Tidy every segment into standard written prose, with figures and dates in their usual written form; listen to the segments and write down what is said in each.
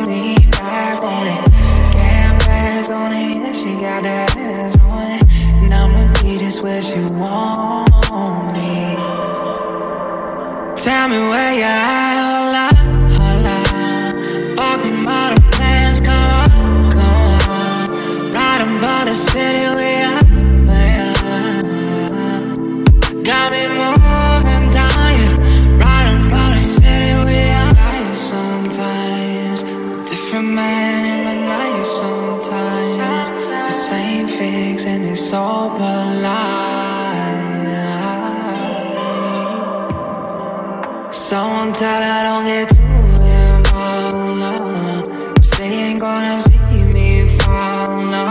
on me, back on it. Damn ass on it, yeah, she got that ass on it. And I'ma be this where she want it. Tell me where you at, hola, hola. Fucking all the plans, come on, come on. Riding by the city, we are. Got me moving down, yeah. Riding by the city, we are. Like sometimes, different man in the night sometimes. It's the same fix and it's all but lies. Someone tell her don't get too involved, no, no. She ain't gonna see me fall, no.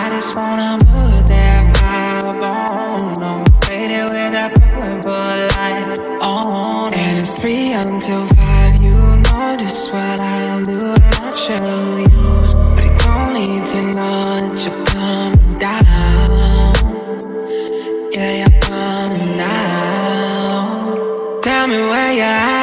I just wanna put that vibe on, no. Faded with that purple light on. And it's 3 until 5, you know just what I'll do. Not sure you, but it don't need to know that you're coming down. Yeah, you're coming down. Tell me where you're at.